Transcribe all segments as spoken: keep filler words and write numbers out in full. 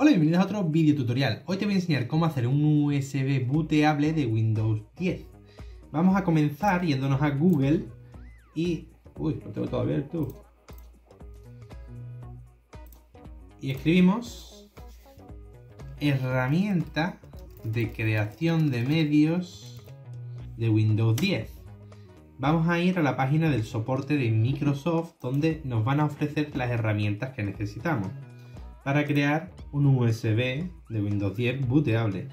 Hola y bienvenidos a otro video tutorial. Hoy te voy a enseñar cómo hacer un U S B booteable de Windows diez. Vamos a comenzar yéndonos a Google y... Uy, lo tengo todo abierto. Y escribimos herramienta de creación de medios de Windows diez. Vamos a ir a la página del soporte de Microsoft, donde nos van a ofrecer las herramientas que necesitamos para crear un U S B de Windows diez booteable.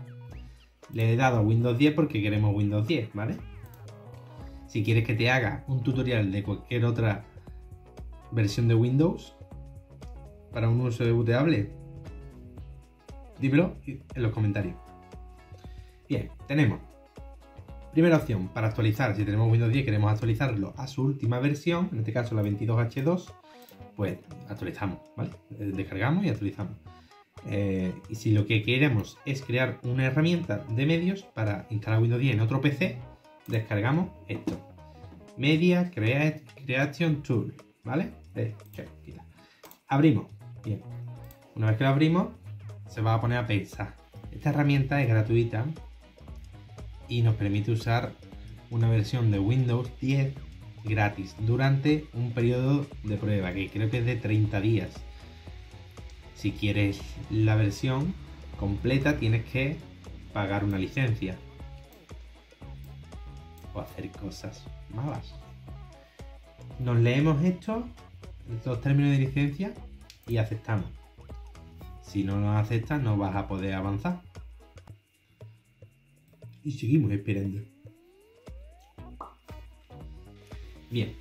Le he dado a Windows diez porque queremos Windows diez, ¿vale? Si quieres que te haga un tutorial de cualquier otra versión de Windows para un U S B booteable, dímelo en los comentarios. Bien, tenemos primera opción para actualizar. Si tenemos Windows diez, queremos actualizarlo a su última versión, en este caso la veintidós H dos, pues actualizamos, ¿vale? Descargamos y actualizamos. Eh, y si lo que queremos es crear una herramienta de medios para instalar Windows diez en otro P C, descargamos esto. Media Creation Tool, ¿vale? Eh, quita. Abrimos. Bien. Una vez que lo abrimos, se va a poner a pensar. Esta herramienta es gratuita y nos permite usar una versión de Windows diez gratis durante un periodo de prueba que creo que es de treinta días. Si quieres la versión completa tienes que pagar una licencia o hacer cosas malas. Nos leemos esto, estos términos de licencia, y aceptamos. Si no nos aceptas no vas a poder avanzar. Y seguimos esperando. Bien,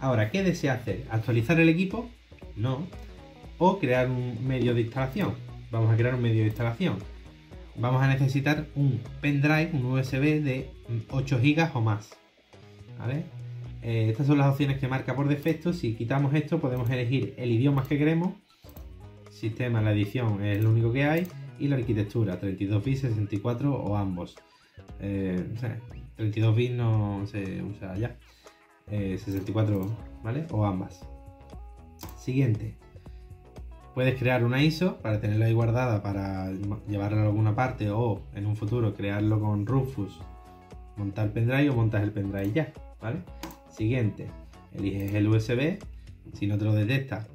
ahora, ¿qué desea hacer? ¿Actualizar el equipo? No. ¿O crear un medio de instalación? Vamos a crear un medio de instalación. Vamos a necesitar un pendrive, un U S B de ocho gigas o más, ¿vale? Eh, estas son las opciones que marca por defecto. Si quitamos esto podemos elegir el idioma que queremos. Sistema, la edición es lo único que hay. Y la arquitectura, treinta y dos bits, sesenta y cuatro o ambos. Eh, o sea, treinta y dos bits no se usa ya, eh, sesenta y cuatro, ¿vale? O ambas. Siguiente, puedes crear una I S O para tenerla ahí guardada, para llevarla a alguna parte o en un futuro crearlo con Rufus, montar pendrive o montas el pendrive ya, ¿vale? Siguiente, eliges el U S B. Si no te lo detecta,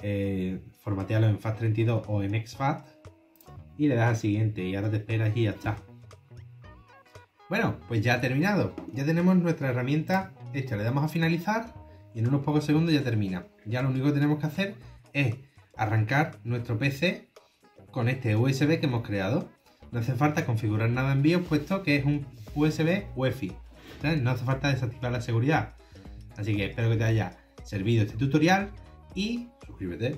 eh, formatealo en FAT treinta y dos o en exFAT y le das al siguiente y ahora te esperas y ya está. Bueno, pues ya ha terminado, ya tenemos nuestra herramienta hecha, le damos a finalizar y en unos pocos segundos ya termina. Ya lo único que tenemos que hacer es arrancar nuestro P C con este U S B que hemos creado. No hace falta configurar nada en BIOS puesto que es un U S B U E F I, ¿sabes? No hace falta desactivar la seguridad. Así que espero que te haya servido este tutorial y suscríbete.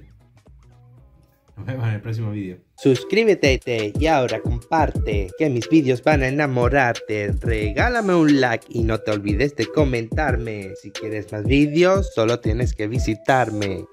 Nos vemos en el próximo vídeo. Suscríbete y ahora comparte, que mis vídeos van a enamorarte. Regálame un like y no te olvides de comentarme. Si quieres más vídeos, solo tienes que visitarme.